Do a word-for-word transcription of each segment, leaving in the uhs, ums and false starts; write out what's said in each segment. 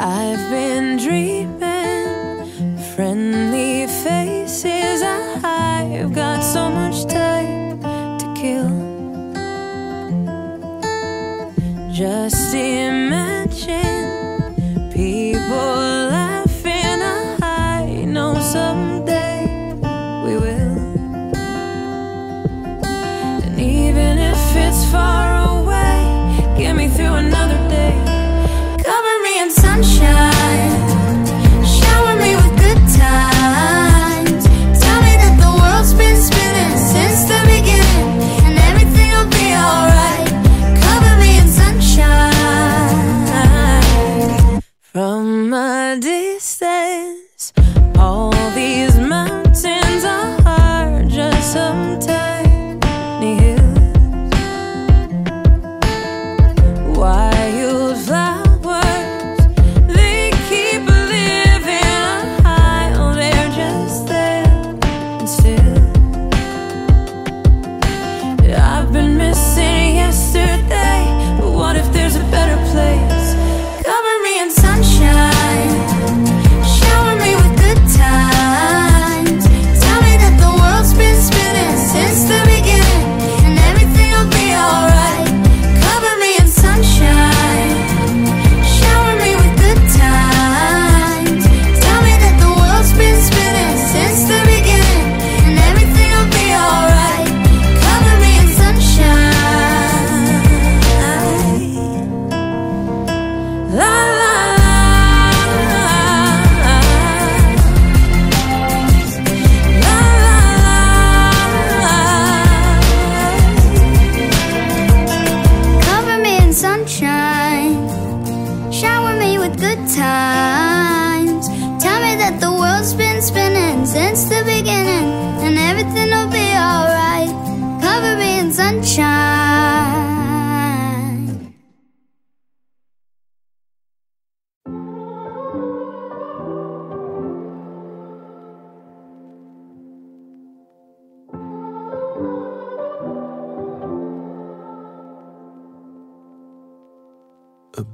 I've been dreaming, friendly faces. I've got so much time to kill. Just imagine people laughing. I know someday we will. And even if it's far away, get me through another day. Sunshine, shower me with good times. Tell me that the world's been spinning since the beginning, and everything'll be alright. Cover me in sunshine. From a distance, all these mountains are just some tiny hills. Wild flowers,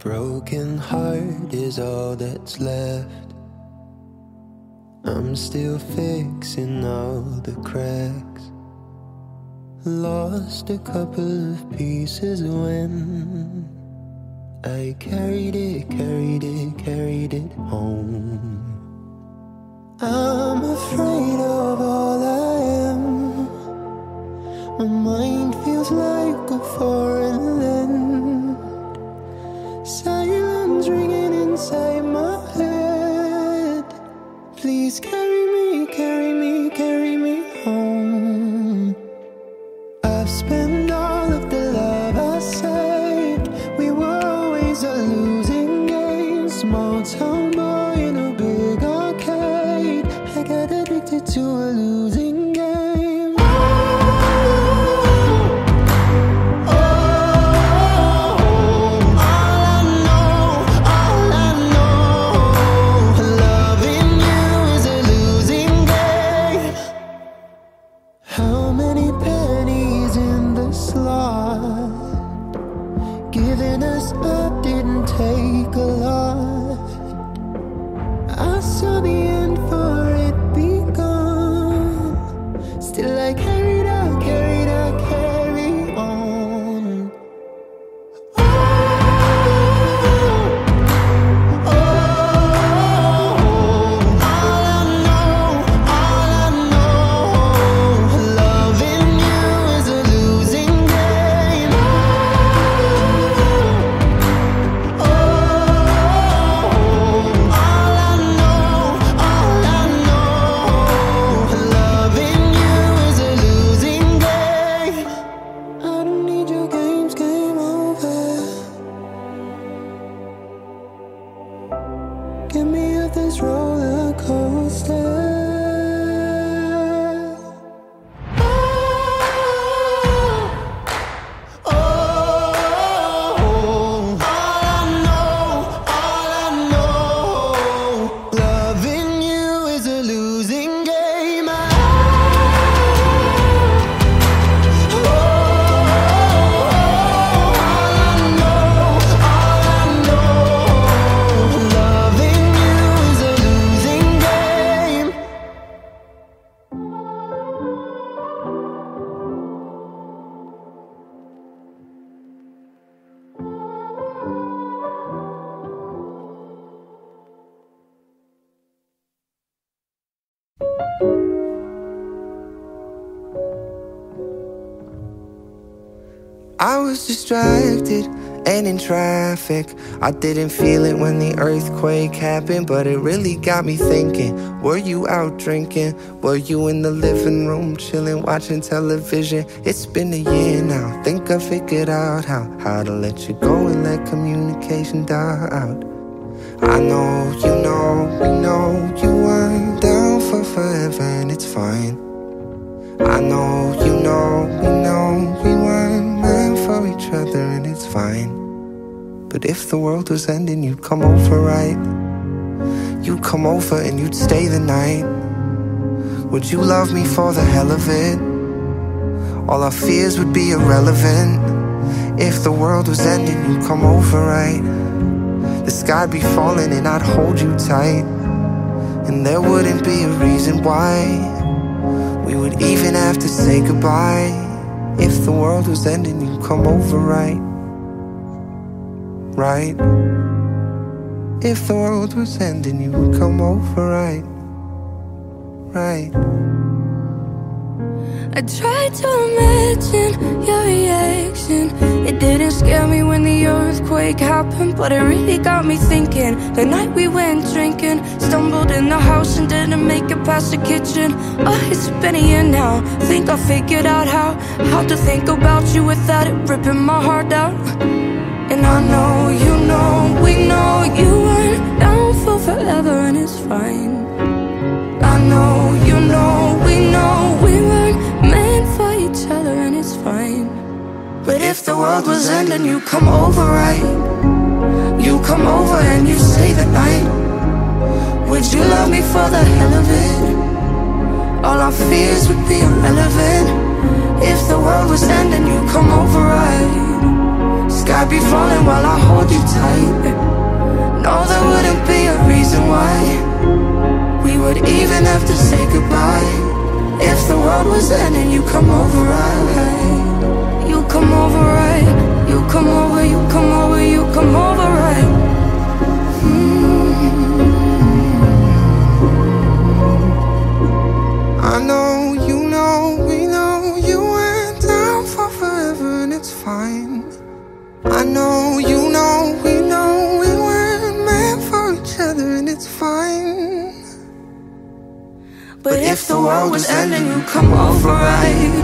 broken heart is all that's left. I'm still fixing all the cracks. Lost a couple of pieces when I carried it, carried it, carried it home. I'm afraid of all I am. My mind feels like a foreign land. Silence ringing inside my head. Please carry me, carry me, carry me home. I've spent all of the love I saved. We were always a losing game. Small town boy in a big arcade. I got addicted to a losing game. I was distracted and in traffic. I didn't feel it when the earthquake happened, but it really got me thinking. Were you out drinking? Were you in the living room chilling, watching television? It's been a year now, think I figured out how How to let you go and let communication die out. I know, you know, we know you weren't down for forever, and it's fine. I know, you know, we know we weren't meant for each other, and it's fine. But if the world was ending, you'd come over, right? You'd come over and you'd stay the night. Would you love me for the hell of it? All our fears would be irrelevant. If the world was ending, you'd come over, right? The sky'd be falling and I'd hold you tight, and there wouldn't be a reason why we would even have to say goodbye. If the world was ending, you'd come over, right? Right? If the world was ending, you would come over, right? Right? I tried to imagine your reaction. It didn't scare me when the earthquake happened, but it really got me thinking. The night we went drinking, stumbled in the house and didn't make it past the kitchen. Oh, it's been a year now, think I figured out how How to think about you without it ripping my heart out. And I know, you know, we know you weren't down for forever, and it's fine. I know, you know, we know we weren't meant for each other, and it's fine. But if the world was ending, you come over, right? You come over and you stay the night. Would you love me for the hell of it? All our fears would be irrelevant. If the world was ending, you come over, right? Sky be falling while I hold you tight. No, there wouldn't be a reason why we would even have to say goodbye. If the world was ending, you come over, right? You come over, right? You come over, you come over, you come over, right? Mm-hmm. I know, you know, we know you went down for forever, and it's fine. I know, you know, we know we weren't meant for each other, and it's fine. But if the world was ending, you come over, right?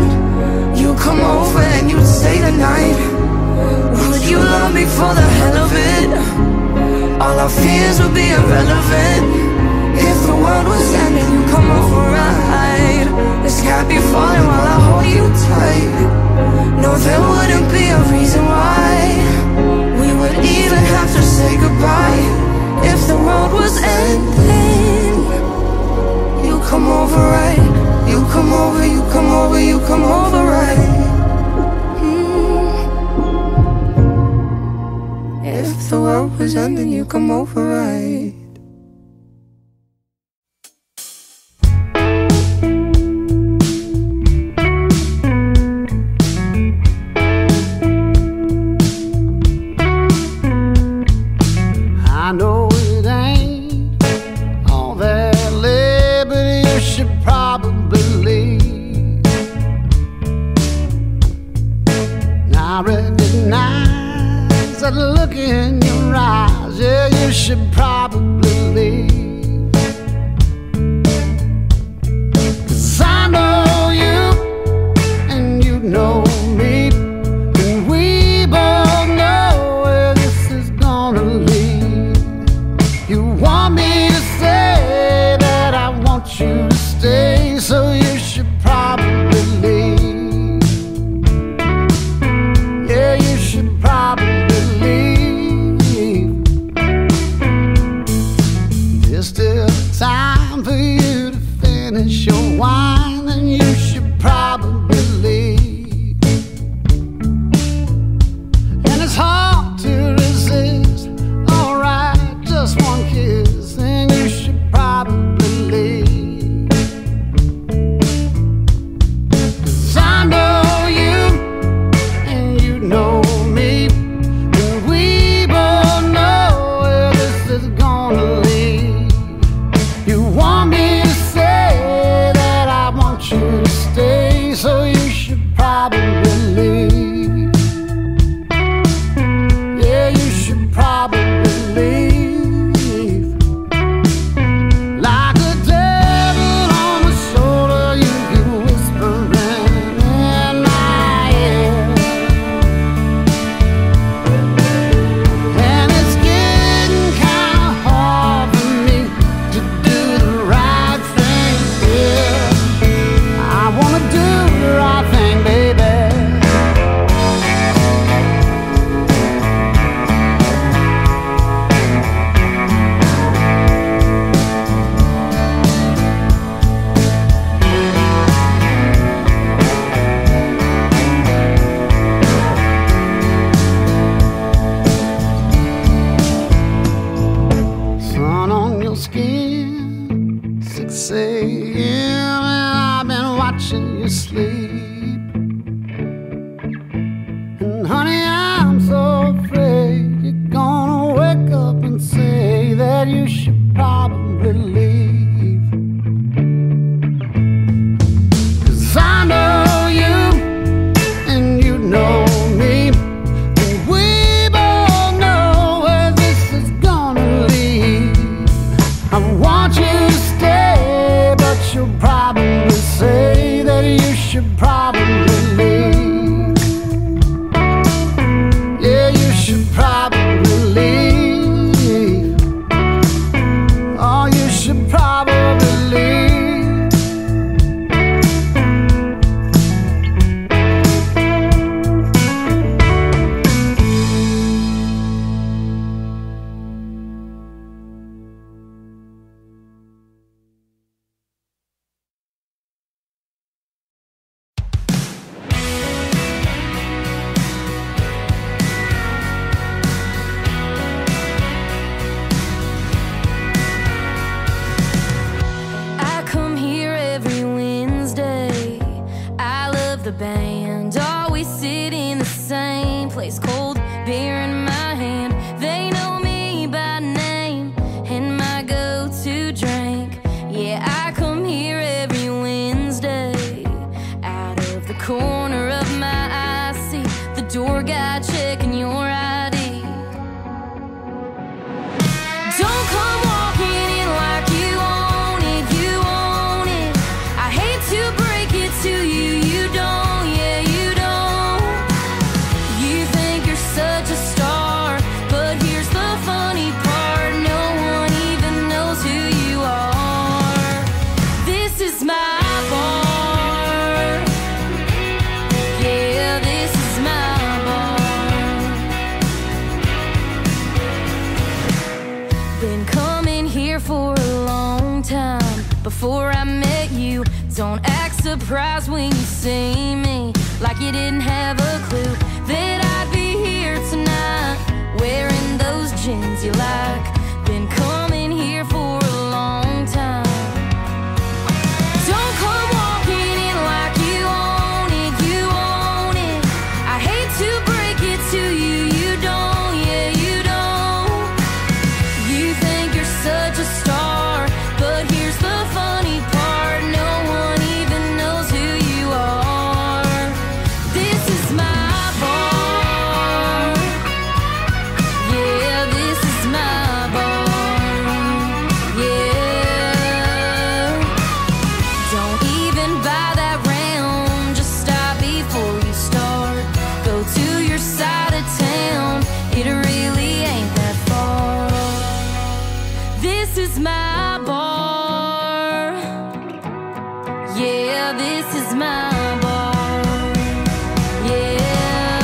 You come over and you stay the night. Would you love me for the hell of it? All our fears would be irrelevant. If the world was ending, you come over, right? The sky be falling while I hold you tight. No, there wouldn't be a reason why we would even have to say goodbye. If the world was ending, you come over, right? You come over, you come over, you come over, right? Mm. If the world was ending, you come over, right? know me, and we both know where this is gonna lead. I want you to stay, but you'll probably say that you should probably leave. Yeah, you should probably leave. Oh, you should probably leave. Band, always sit in the same place, cold beer in my hand. They know me by name and my go-to drink. Yeah, I come here every Wednesday. Out of the corner of my eye, see the door guy checking your I D. Don't come walking in like you own it, you own it. I hate to break it to you. For a long time before I met you, don't act surprised when you see me like you didn't have a clue that I'd be here tonight wearing those jeans you like. Been coming here for a long time. Don't come walking in like you own it, you own it. I hate to break it to you, you don't, yeah, you don't. You think you're such a star, but here's the funny part, no one even knows who you are. This is my bar. Yeah, this is my bar. Yeah. Don't even buy that round, just stop before you start. Go to your side of town, it really ain't that far. This is my bar. Yeah, this is my bar. Yeah.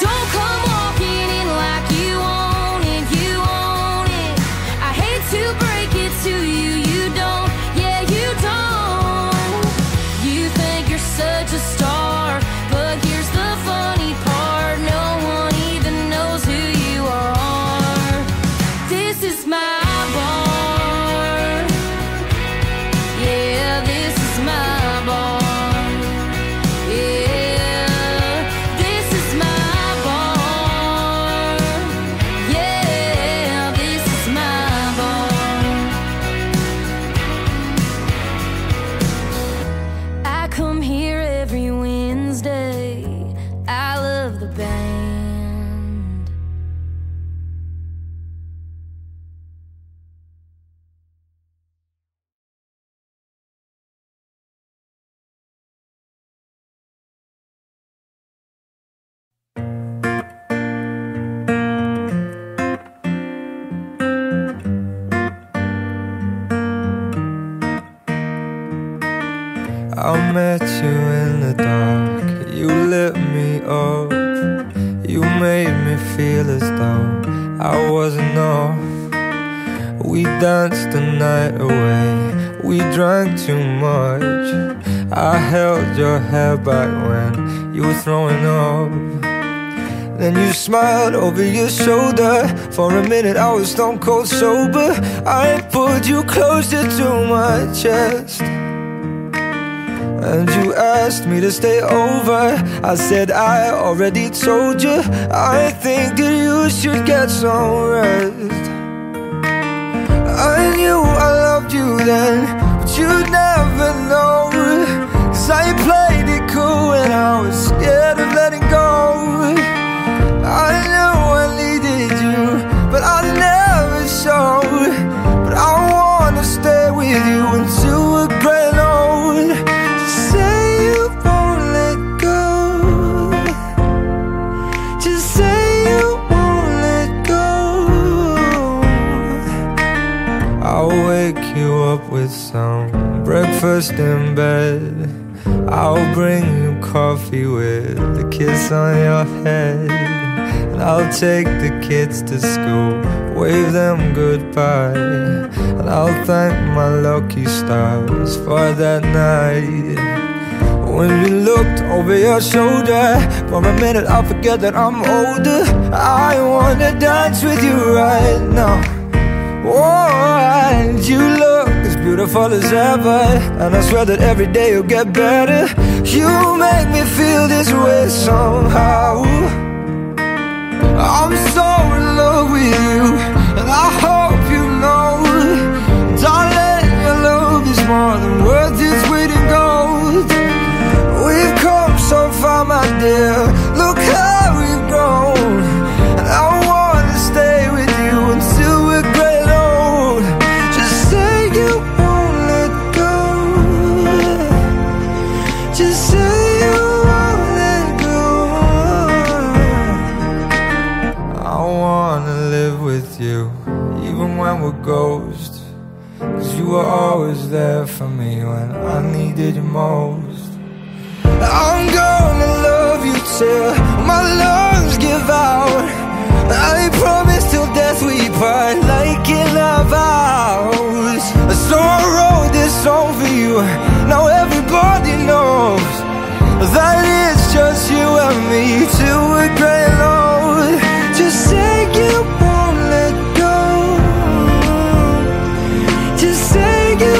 Don't come walking in like you own it, you own it. I hate to break it to you, you don't, yeah, you don't. You think you're such a star, but here's the funny part, no one even knows who you are. This is my bar. Yeah, this is my bar. Yeah, this is my bar. Yeah, this is my bar. I come here every Wednesday. I love the band. I met you in the dark, you lit me up. You made me feel as though I wasn't off. We danced the night away, we drank too much. I held your hair back when you were throwing up. Then you smiled over your shoulder. For a minute I was stone cold sober. I pulled you closer to my chest, and you asked me to stay over. I said I already told you, I think that you should get some rest. I knew I loved you then, but you'd never know, 'cause I played it cool when I was scared. toast in bed. I'll bring you coffee with a kiss on your head. And I'll take the kids to school, wave them goodbye. And I'll thank my lucky stars for that night. When we looked over your shoulder, for a minute I forget that I'm older. I wanna dance with you right now. Oh, and you look as beautiful as ever, and I swear that every day you'll get better. You make me feel this way somehow. I'm so in love with you, and I hope you know, darling, your love is more than worth its weight in gold. We've come so far, my dear, look how we've grown. And I wanna stay with you until we're great old. Just say you won't let go. Just say you won't let go. I wanna live with you, even when we're ghosts, 'cause you were always there for me when I needed you most. I'm gonna love you till my lungs give out. I promise till death we part, like in our vows. So I wrote this song for you, now everybody knows that it's just you and me till we're grey old. Just say you won't let go. Just say you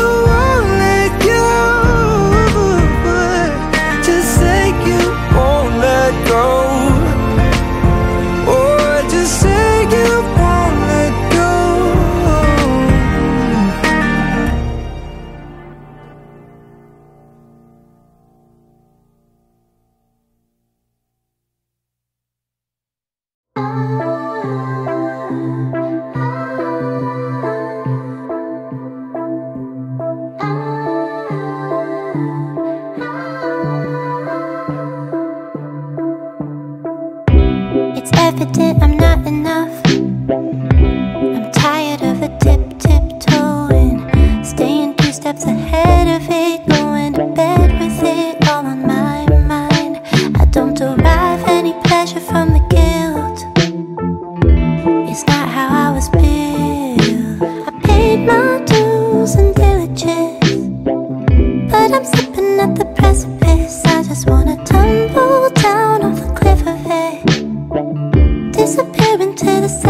disappear into the sun.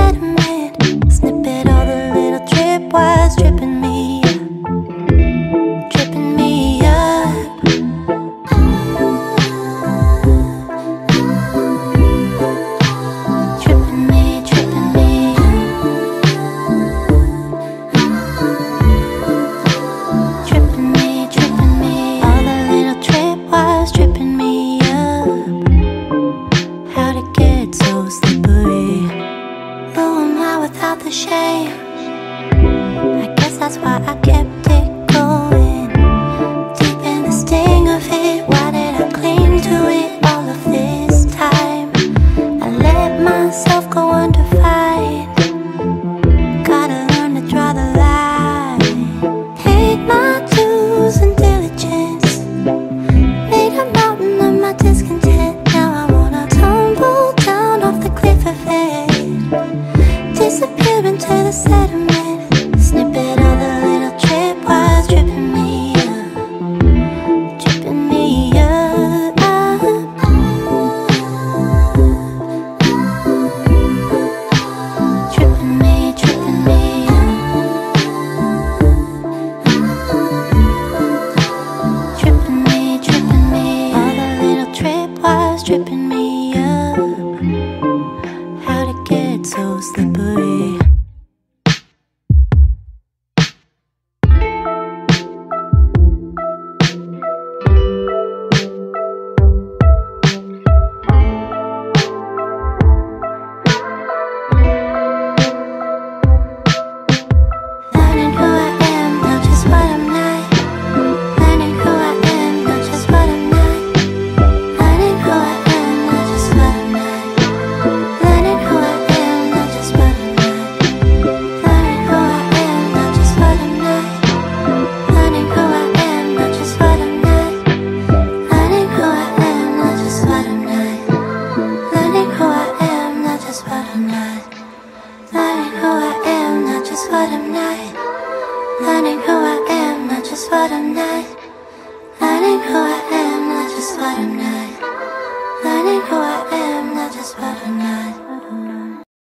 is what I'm not.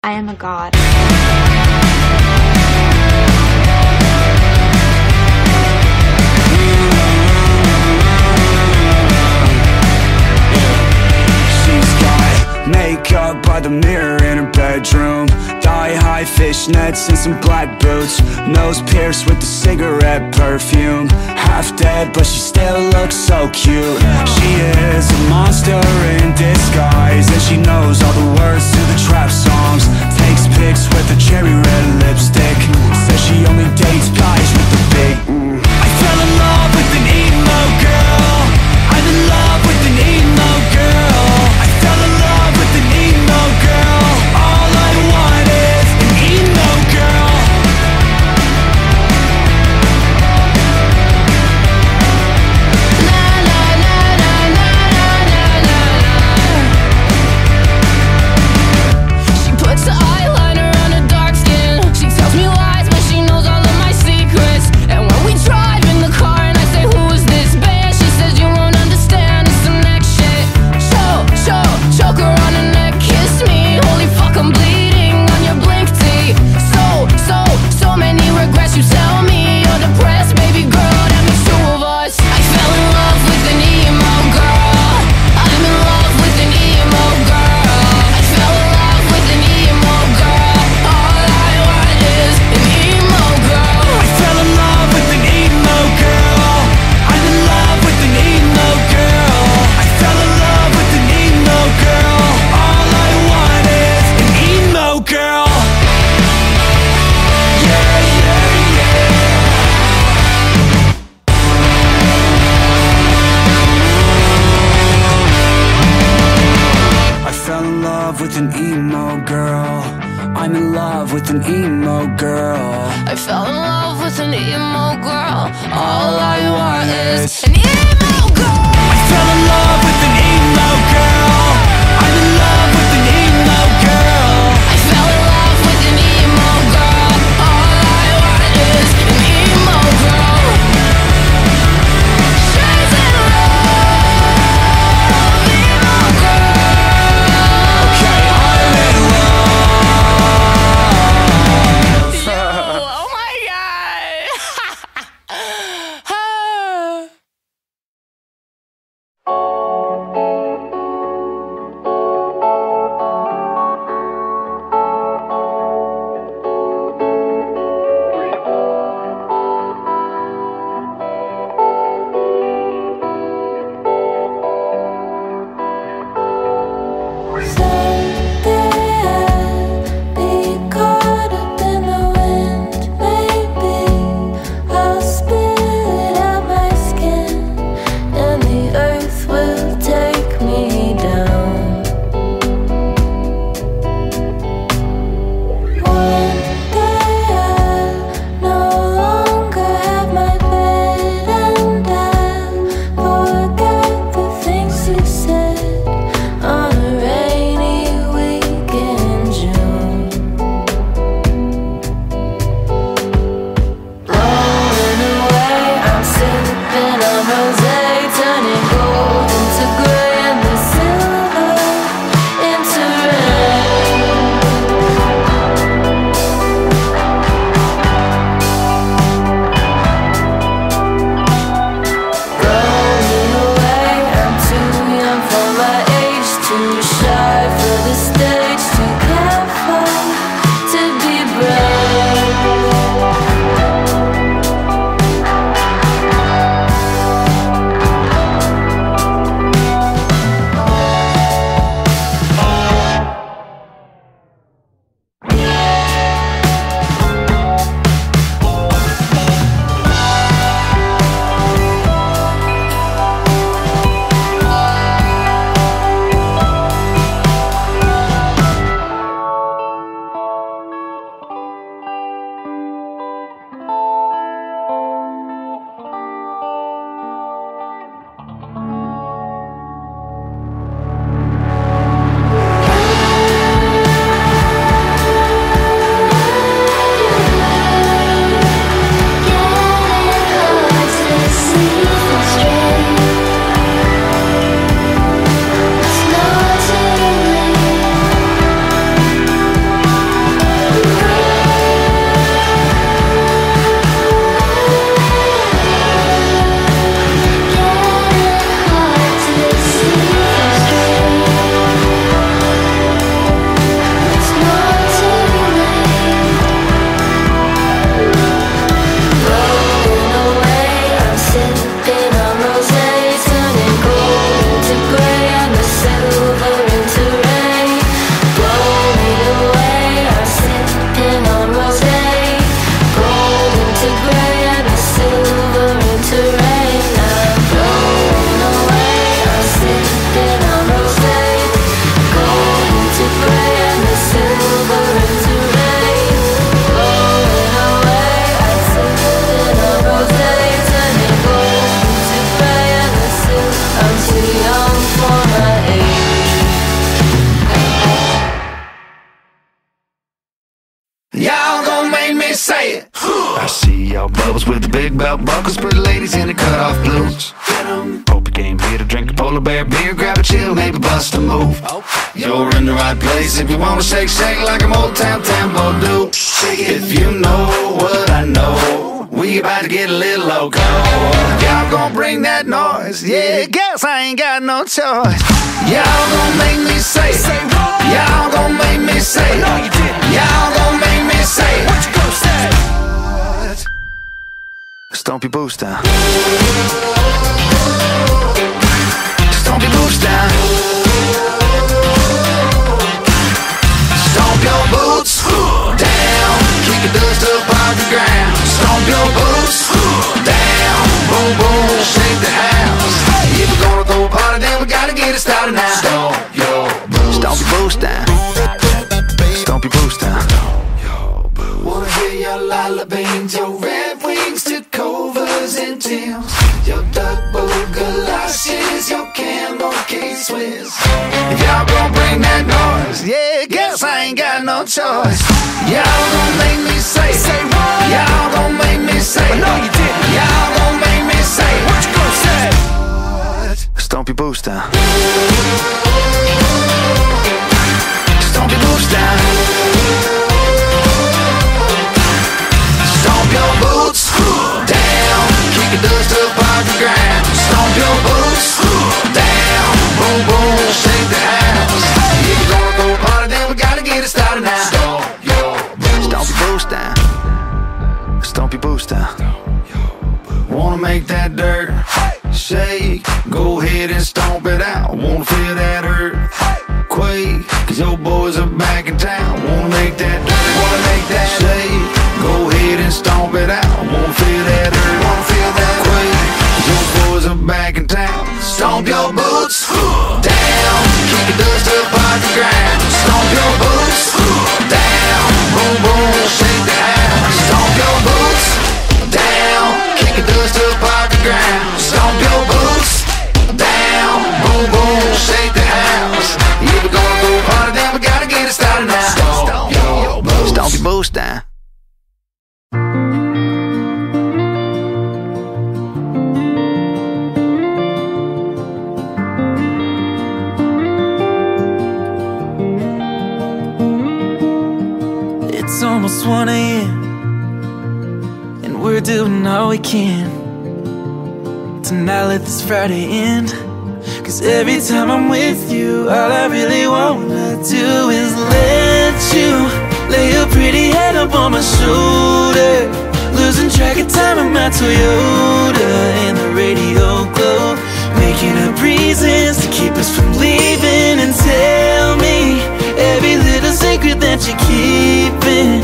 I am a god. Makeup by the mirror in her bedroom, thigh-high fishnets and some black boots, nose pierced with the cigarette perfume, half dead but she still looks so cute. She is a monster in disguise, and she knows all the words to the trap songs, takes pics with her cherry red lipstick, says she only dates guys with the big mm. I fell in love with an emo girl, I'm in love with an emo girl, I fell in love with an emo girl, all I want is an emo girl. La la la la la la la la. She puts the eyeliner on her dark skin. She tells me lies, but she knows all of my secrets. And when we drive in the car and I say, who is this band? She says, you won't understand, it's some next shit. Show, show, choke her on. I'm bleeding on your blink tea. So, so, so many regrets. You tell me you're depressed, baby girl. That makes two of us. I fell in love with an emo girl. I'm in love with an emo girl. I fell in love with an emo girl. All I want is an emo girl. I fell in love with an emo girl. I'm in love with an emo girl. I fell in love with an emo girl. All I want is emo girl. Yeah, yeah, yeah. I fell in love with an emo girl. I'm in love with an emo girl. I fell in love with an emo girl. All I want is an emo girl. I fell in love with an emo girl. I'm in love with an emo girl. Oh. toes with the big belt buckles, pretty ladies in the cutoff blues. Hope you came here to drink a polar bear beer, grab a chill, maybe bust a move. You're in the right place if you wanna shake, shake like an old town tambo do. If you know what I know, we about to get a little loco. Y'all gon' bring that noise, yeah, guess I ain't got no choice. Y'all gon' make me say it, y'all gon' make me say it, y'all gon' make me say it. What you gon' say? Stomp your boots down. Stomp your boots down. Stomp your boots down. Kick the dust up off the ground. Stomp your boots down. Boom, boom, shake the house. If we're gonna throw a party, then we gotta get it started now. Stomp your boots. Stomp your boots down. Stomp your boots down. Wanna hear your lullabies, your red wings to covers and Tims, your double galoshes, your camel K-Swiss. If y'all gon' bring that noise, yeah, guess I ain't got no choice. Y'all gon' make me say, say what? Y'all gon' make me say, I know you did. Y'all gon' make me say, what you gon' say? Stomp your boots down. Stomp your boots down. Your boots down, kick the dust up off the ground. Stomp your boots down, boom boom, shake the house. If you're gonna go party, then we gotta get it started now. Stomp your boots, stomp your boots down, stomp your boots down. Wanna make that dirt shake? Go ahead and stomp it out. Wanna feel that hurt? Quake, 'cause your boys are back in town. Wanna make that dirt? Wanna make that shake? Go ahead and stomp it out. Won't feel that hurt, won't feel that way. Your boys are back in town. Stomp your boots down, kick the dust up off the ground. Stomp your boots down, boom boom, shake the house. Stomp your boots down, kick the dust up off the ground. Stomp your boots down, boom boom, shake the house. If we're gonna go party, then we gotta get it started now. Stomp your boots, stomp your boots down. It's almost one A M and we're doing all we can to not let this Friday end. 'Cause every time I'm with you, all I really wanna do is let you lay your pretty head up on my shoulder. Losing track of time in my Toyota and the radio glow, making up reasons to keep us from leaving. And tell me every little secret that you're keeping,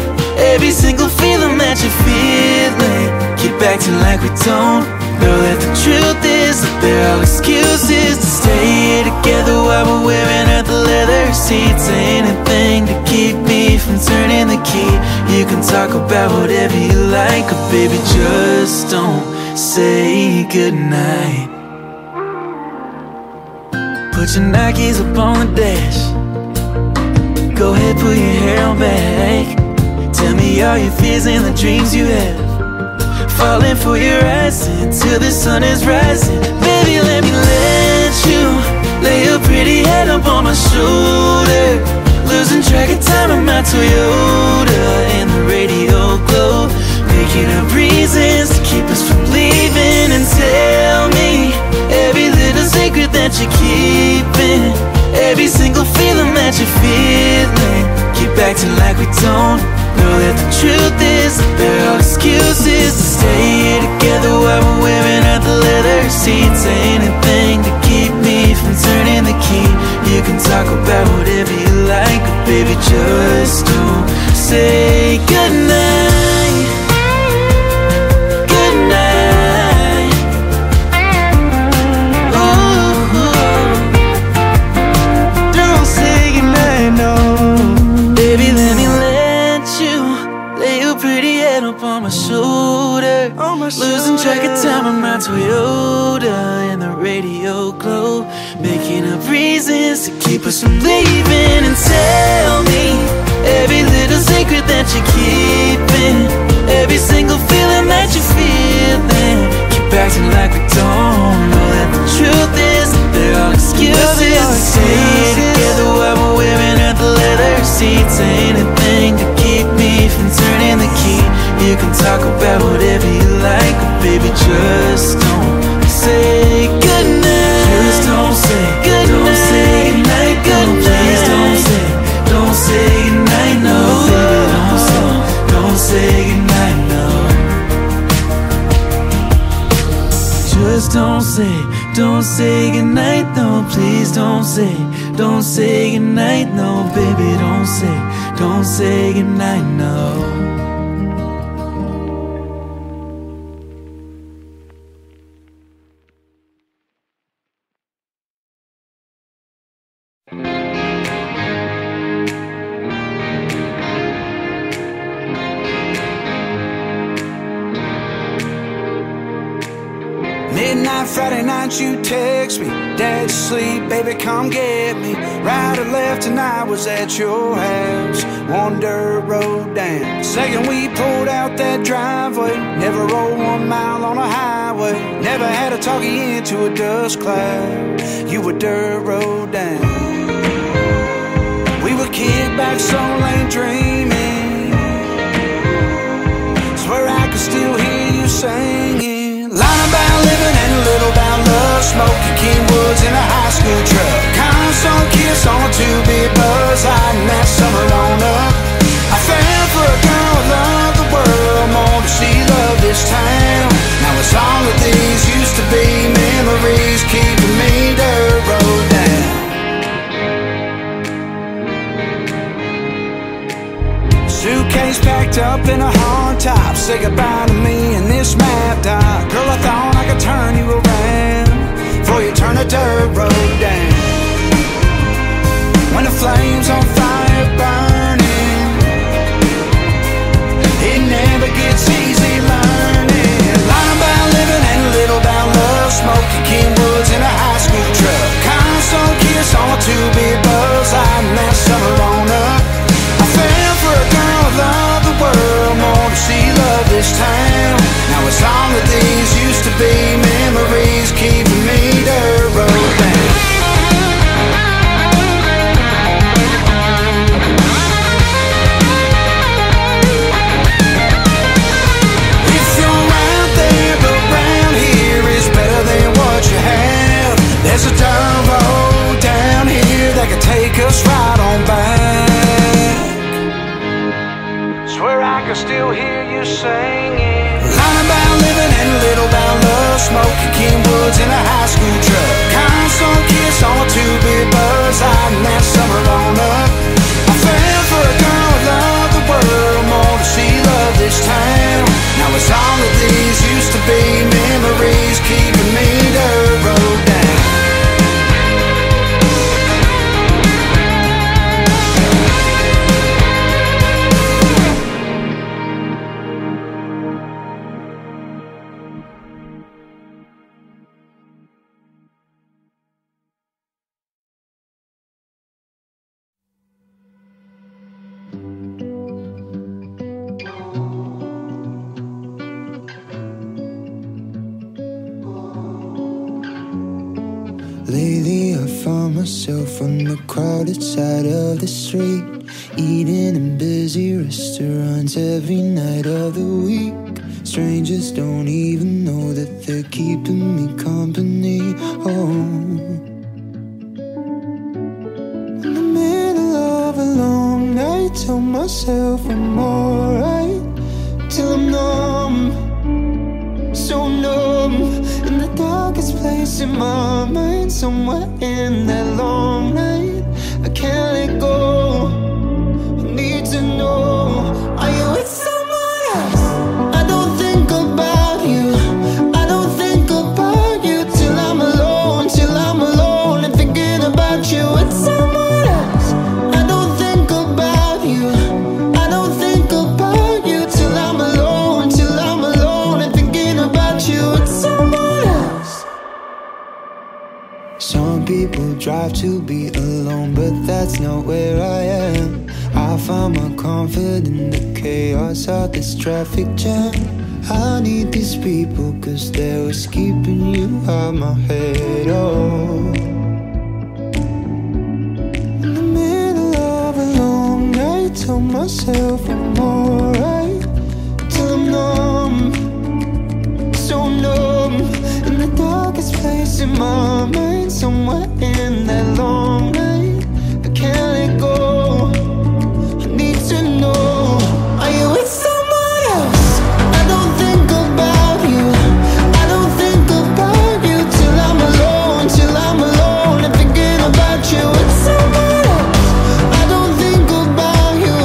every single feeling that you're feeling. Keep acting like we don't know that the truth is that there are excuses to stay together while we're wearing out the leather seats. Anything to keep me from turning the key. You can talk about whatever you like, but baby, just don't say goodnight. Put your Nikes up on the dash, go ahead, pull your hair on back. Tell me all your fears and the dreams you have, falling for your eyes until the sun is rising. Baby, let me let you lay your pretty head up on my shoulder. Losing track of time in my Toyota and the radio glow, making up reasons to keep us from leaving. And tell me every little secret that you're keeping, every single feeling that you're feeling. Keep acting like we don't know that the truth is that there are excuses to stay here together while we're wearing out the leather seats. Anything to keep me from turning the key. You can talk about whatever you like, but baby, just don't say goodnight. Shoulder, on my shoulder. Losing track of time on my Toyota and the radio glow, making up reasons to keep us from leaving. And tell me every little secret that you're keeping, every single feeling that that you're feeling. Keep acting like we don't know that the truth is they're all excuses. Stay together while we're wearing out the leather seats. Ain't a thing to keep me from turning the key. You can talk about whatever you like, but baby, just don't say goodnight. Just don't say goodnight. Don't say goodnight. Goodnight. Please don't say. Don't say goodnight. No, baby, don't say. Don't say goodnight. No. Just don't say. Don't say goodnight. No, please don't say. Don't say goodnight. No, baby, don't say. Don't say goodnight. No. Friday night you text me, dead sleep, baby come get me. Right or left and I was at your house, one dirt road down. Second we pulled out that driveway, never rolled one mile on a highway. Never had a talkie into a dust cloud, you were dirt road down. We were kickback, soul lane dreaming. Swear I could still hear you singing. Lying about living and a little about love. Smoking Kenwoods in a high school truck. Constant kiss on a two-bit buzz. Hiding that summer on up. I fell for a girl who loved the world more than she loved this town. Now it's all of these used to be memories keeping me dirt road down. Suitcase packed up in a hardtop. Say goodbye to me and this map dot. Girl, I thought I could turn you around before you turn the dirt road down. When the flames on fire burning, it never gets easy learning. Lying about living and a little about love. Smoking Kenwoods in a high school truck. Constant kiss on a two-bit buzz. Hiding that summer on up. Love the world more than she loved this town. Now it's all of these used to be memories keeping me dirt road down. If you're out there but round here is better than what you have. There's a dirt road down here that could take us right on back. Swear I could still hear you singing. Lying about living and a little about love. Smoking Kenwoods in a high school truck. Constant kiss on a two-bit buzz. Hiding that summer on up. I fell for a girl who loved the world more than she loved this town. Now it's all of these used to be memories keeping me dirt road down. Myself on the crowded side of the street, eating in busy restaurants every night of the week. Strangers don't even know that they're keeping me company. Oh, in the middle of a long night, tell myself I'm alright till I'm numb, so numb. In the darkest place in my mind, somewhere in that long night, I can't let go. I need to know, are you with someone else? I don't think about you, I don't think about you till I'm alone, till I'm alone and thinking about you with someone else. I don't think about you, I don't think about you till I'm alone, till I'm alone and thinking about you with someone else. Some people drive to be alone, but that's not where I am. I find my comfort in the chaos of this traffic jam. I need these people, cause they was keeping you out my head, oh. In the middle of a long night, tell myself I'm alright, till I'm numb, so numb. In the darkest place in my mind, somewhere in that long night, I can't let go, I need to know. Are you with someone else? I don't think about you, I don't think about you, till I'm alone, till I'm alone, I'm thinking about you. With someone else, I don't think about you,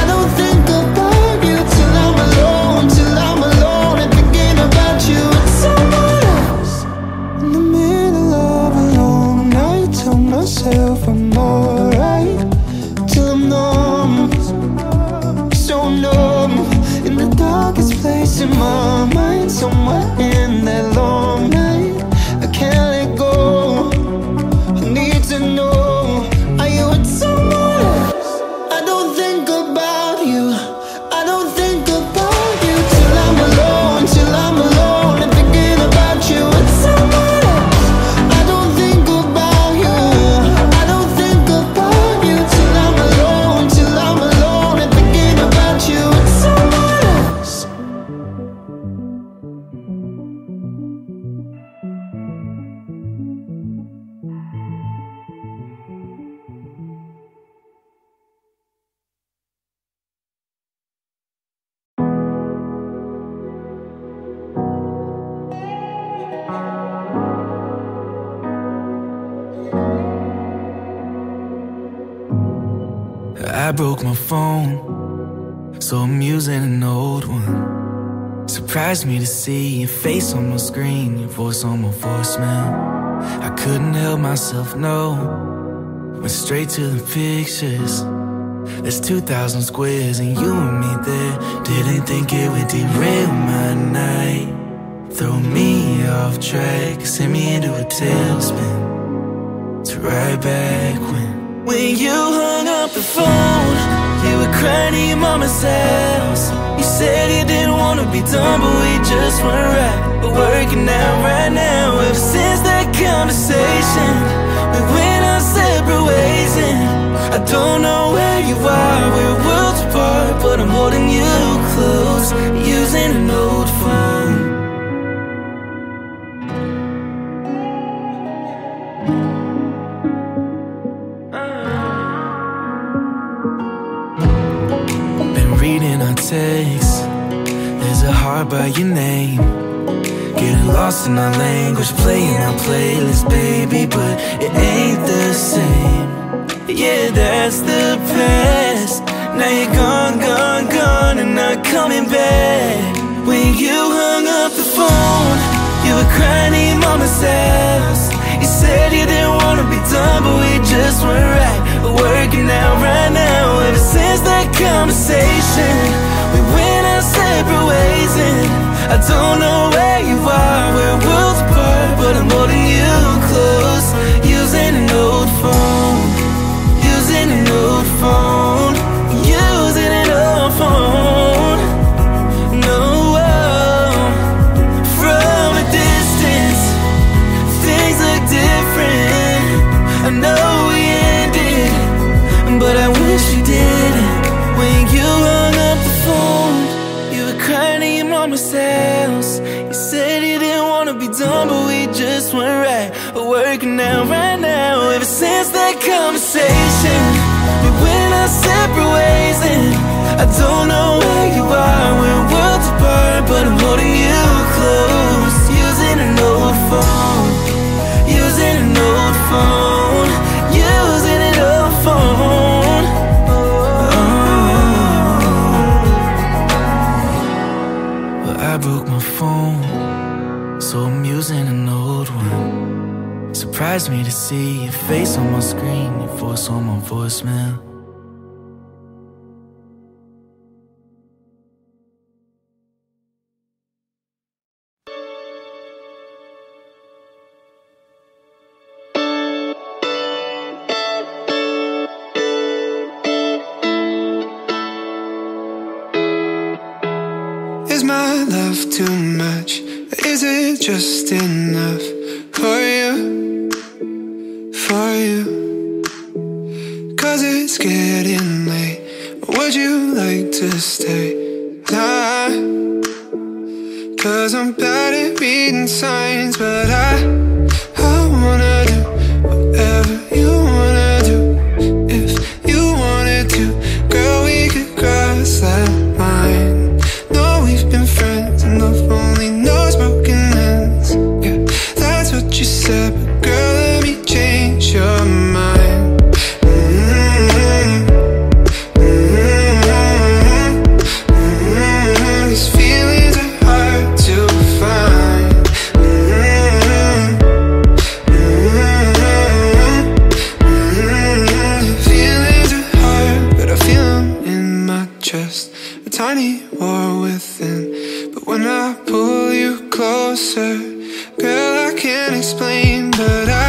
I don't think about you, till I'm alone, till I'm alone, I'm thinking about you. With someone else. In the middle of a long night, tell myself I'm alright, till I'm numb, so numb. In the darkest place in my mind, somewhere in that long night, I can't let go, I need to know. Are you with someone else? I don't think about you, I don't think about you, till I'm alone, till I'm alone, I'm thinking about you. With someone else, I don't think about you, I don't think about you, till I'm alone, till I'm alone, I'm thinking about you. With someone else. I broke my phone, so I'm using an old one. Surprised me to see your face on my screen, your voice on my voicemail. I couldn't help myself, no, went straight to the pictures. There's two thousand squares and you and me there. Didn't think it would derail my night, throw me off track, send me into a tailspin, to right back when When you hung up the phone, you were crying to your mama's house. You said you didn't want to be done, but we just weren't right. We're working out right now. Ever since that conversation, we went our separate ways, and I don't know where you are, we're worlds apart, but I'm holding you close, using an old phone. Text. There's a heart by your name, getting lost in our language, playing our playlist, baby, but it ain't the same. Yeah, that's the past. Now you're gone, gone, gone, and not coming back. When you hung up the phone, you were crying to your mama's house. You said you didn't want to be done, but we just weren't right. We're working out right now. Ever since that conversation, we went our separate ways, and I don't know where you are, we're worlds apart, but I'm holding you close, using an old phone, using an old phone, using an old phone. No, from a distance, things look different. I know we ended, but I wish you didn't. When you hung up the phone, you were crying to your mama's house. You said you didn't want to be done, but we just weren't right. We're working out right now. Ever since that conversation, we went our separate ways, and I don't know where you are, we're worlds apart, but I'm holding you close, using an old phone, using an old phone, using an old phone. I broke my phone, so I'm using an old one. Surprised me to see your face on my screen, your voice on my voicemail. my love too much? Is it just enough for you, for you? 'Cause it's getting late, would you like to stay? Nah, 'cause I'm bad at reading signs, but I, I wanna do whatever you wanna do. If you wanted to, girl, we could cross that. A tiny war within, but when I pull you closer, girl, I can't explain, but I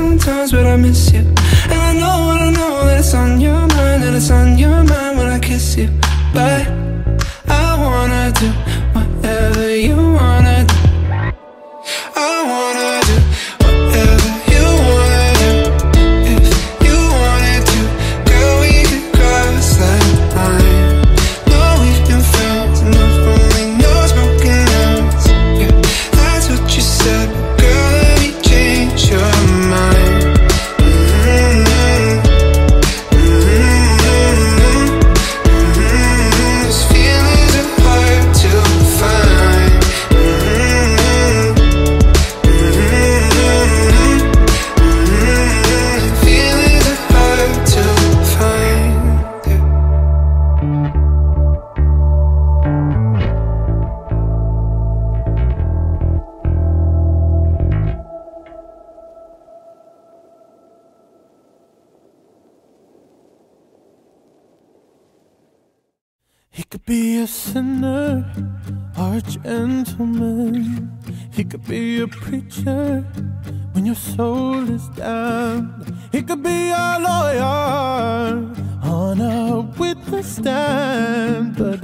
sometimes, but I miss you. And I know, and I know that it's on your mind, that it's on your mind when I kiss you. But I wanna do whatever you wanna do. I wanna do whatever you wanna do. If you wanted to, girl, we could cross that line. No, we've been friends enough, only knows broken hearts. Yeah, that's what you said. He could be a sinner or a gentleman. He could be a preacher when your soul is down. He could be a lawyer on a witness stand, but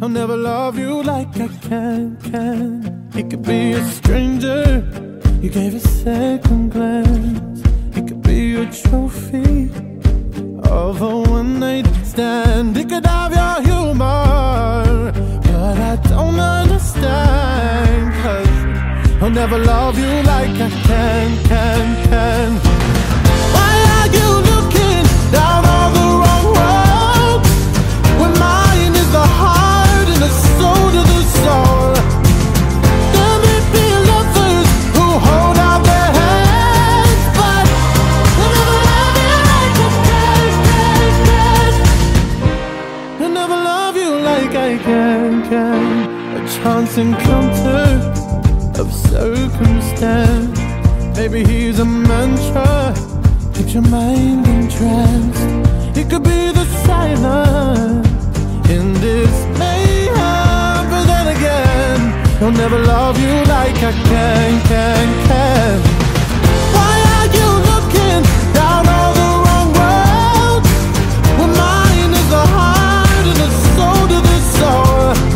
I'll never love you like I can, can. He could be a stranger you gave a second glance. He could be a trophy of a one night stand. He could have your humor, but I don't understand, 'cause I'll never love you like I can, can, can. Why are you looking down on the wrong road when mine is the heart and the soul to the soul? There may be lovers who hold out their hands, but I'll never love you like I can, can, can. I'll never love you like I can, can. A chance encounter of circumstance. Maybe he's a mantra, keeps your mind entranced. He could be the silent in this mayhem, but then again, he'll never love you like I can, can, can. Why are you looking down on the wrong road when mine is the heart and the soul to the soul?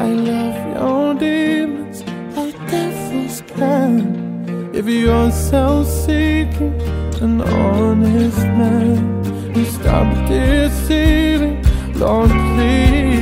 I love your demons like devils can. If you're self-seeking, an honest man, and stop deceiving, Lord, please.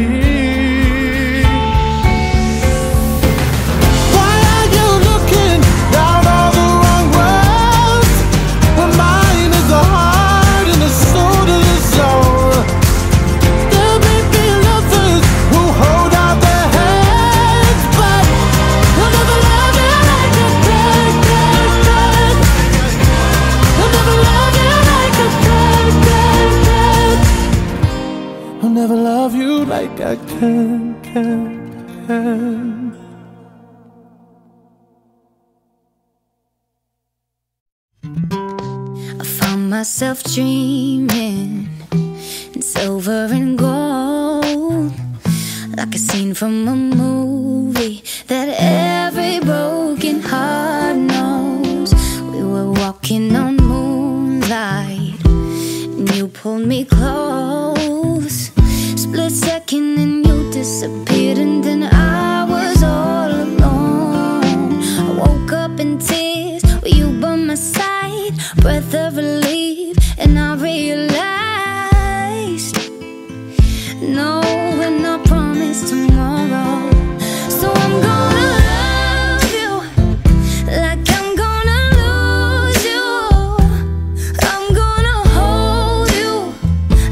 Never love you like I can, can, can. I found myself dreaming in silver and gold, like a scene from a movie that every broken heart knows. We were walking on moonlight, and you pulled me close. Split second and you disappeared, and then I was all alone. I woke up in tears with you by my side, breath of relief, and I realized no, and no promise tomorrow. So I'm gonna love you like I'm gonna lose you. I'm gonna hold you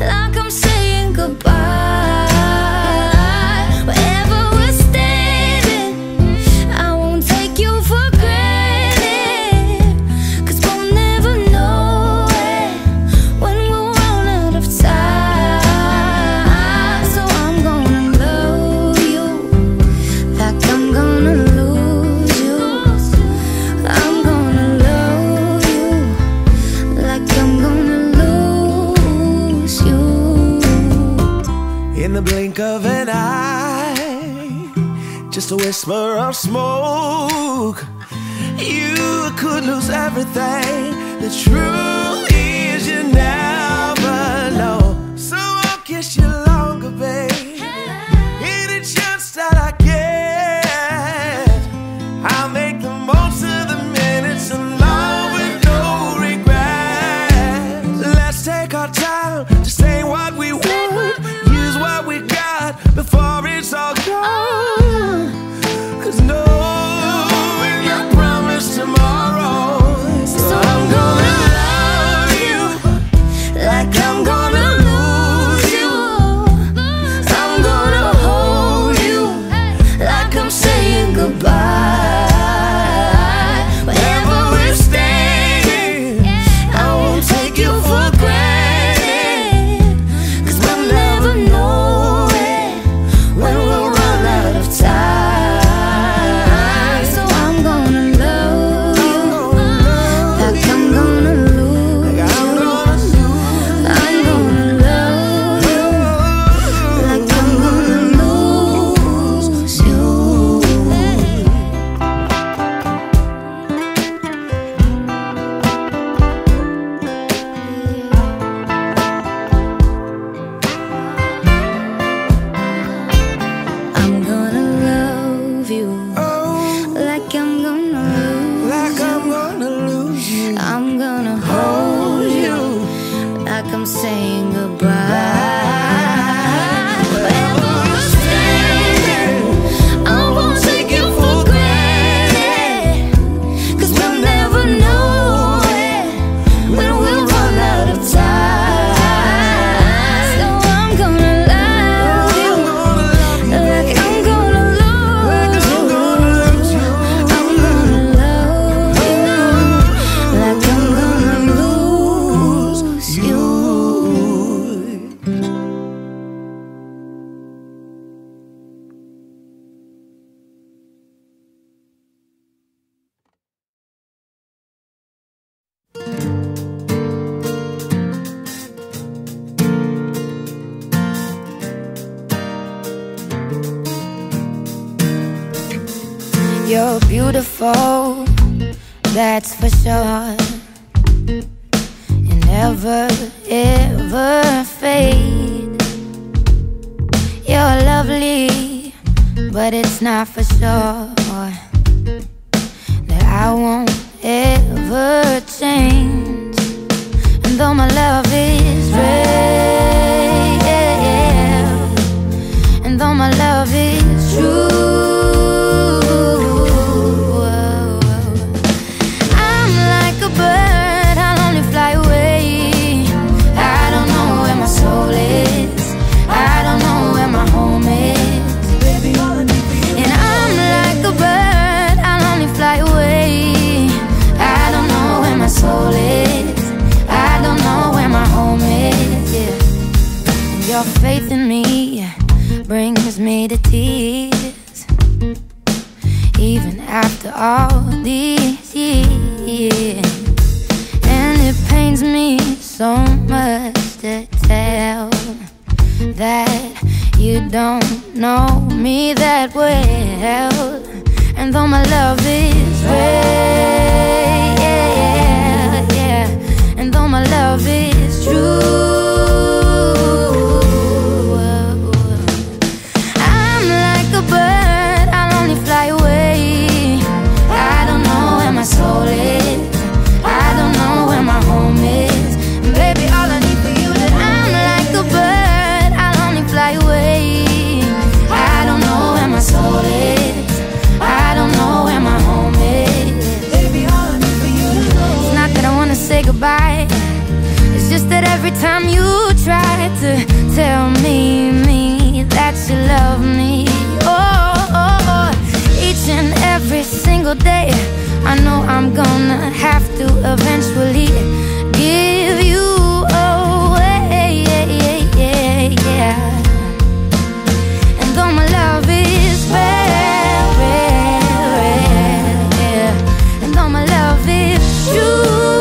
like I'm saying goodbye. Of an eye, just a whisper of smoke, you could lose everything. The truth is you never know. So I'll kiss you longer, babe. Any chance that I get, I'll make the most of the minutes in love with no regret. Let's take our time to say what we want, before it's all gone. Cause no, and I promise tomorrow. So I'm gonna love you like I'm gonna lose you. I'm gonna hold you like I'm saying goodbye. Wherever we're standing, I won't take you for granted. Cause we'll never know I'm saying goodbye. Wherever I'm standing, I won't take you for granted. Cause we'll never know it when we'll run out of time. So I'm gonna love you like I'm gonna lose you. I'm gonna love you like I'm gonna lose you. You're beautiful, that's for sure. You never, ever fade. You're lovely, but it's not for sure that I won't ever change. even though my love is real, and though my love is true. Your faith in me brings me to tears, even after all these years. And it pains me so much to tell that you don't know me that well. And though my love is real, yeah, yeah, and though my love is true, it's just that every time you try to tell me, me, that you love me, oh, oh, oh, each and every single day, I know I'm gonna have to eventually give you away, yeah, yeah, yeah, yeah. And though my love is rare, rare, rare, yeah, and though my love is true, oh, oh.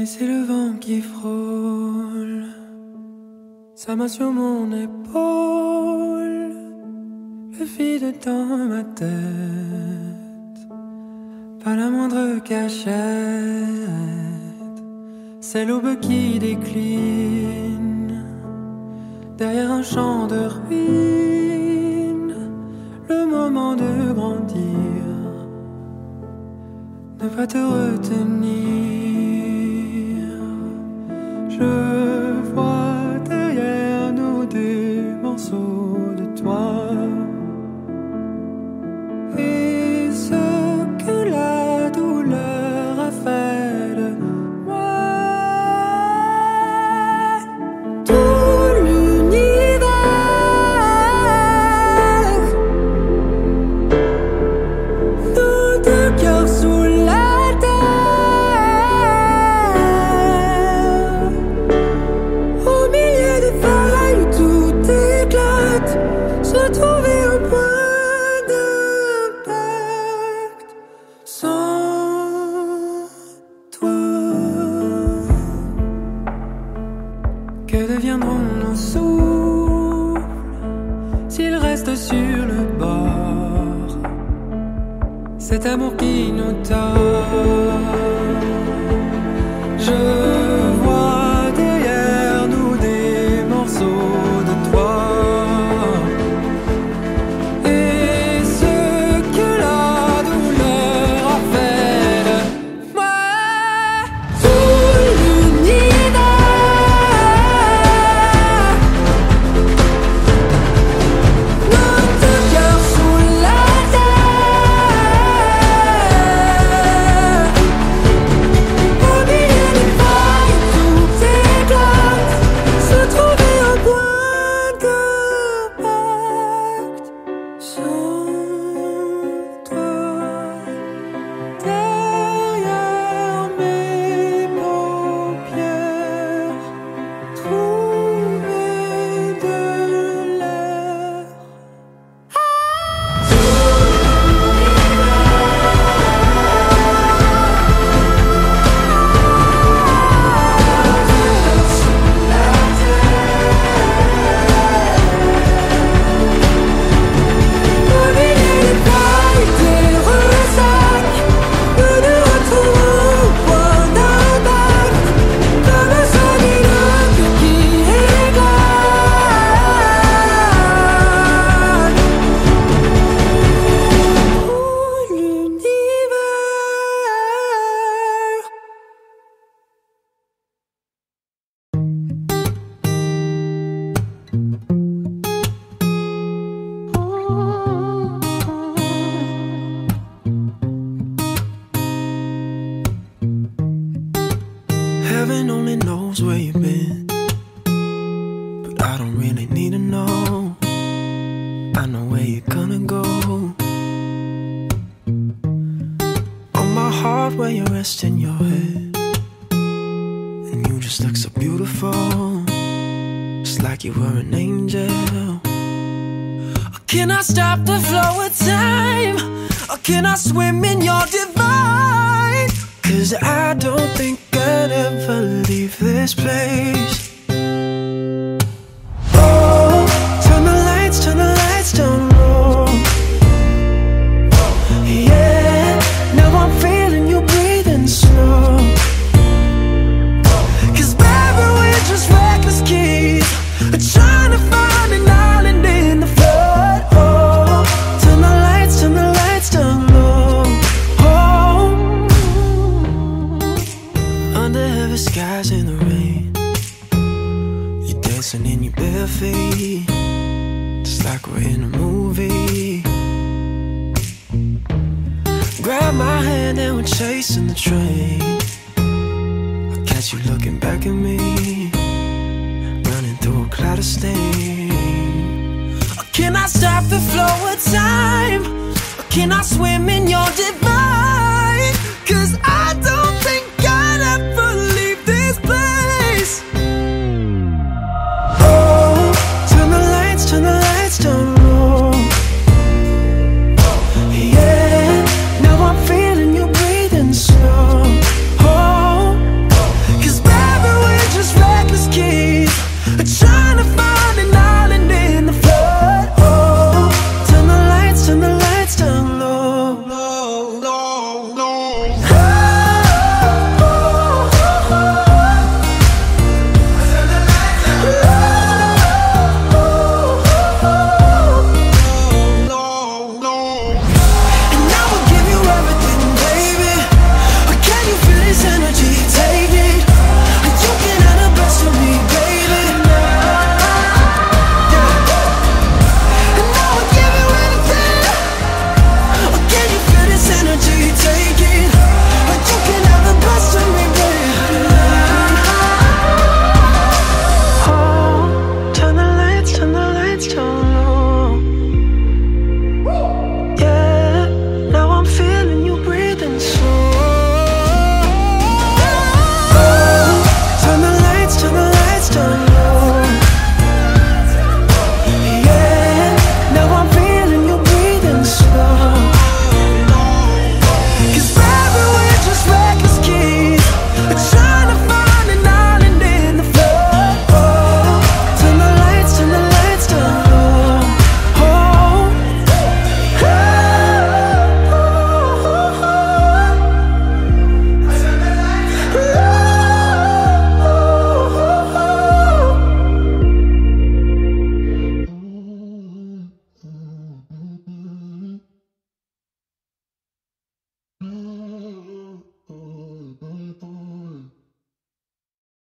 et c'est le vent qui frôle sa main sur mon épaule, le vide dans ma tête, pas la moindre cachette, c'est l'aube qui décline, derrière un champ de ruines, le moment de grandir, ne pas te retenir. Je vois derrière nous des morceaux de toi, et ce que la douleur a fait de moi, tout l'univers, nos deux cœurs sous la souffle, s'il reste sur le bord, cet amour qui nous tord. Je vois derrière nous des morceaux de toi, et ce que la douleur a fait de moi, tout l'univers. Heaven only knows where you've been, but I don't really need to know. I know where you're gonna go. On my heart where you rest in your head, and you just look so beautiful, just like you were an angel. Can I stop the flow of time, or can I swim in your divine? Cause I don't think I'll ever leave this place. Skies in the rain, you're dancing in your bare feet, just like we're in a movie. Grab my hand and we're chasing the train. I catch you looking back at me, running through a cloud of steam. Can I stop the flow of time? Or can I swim in your divine?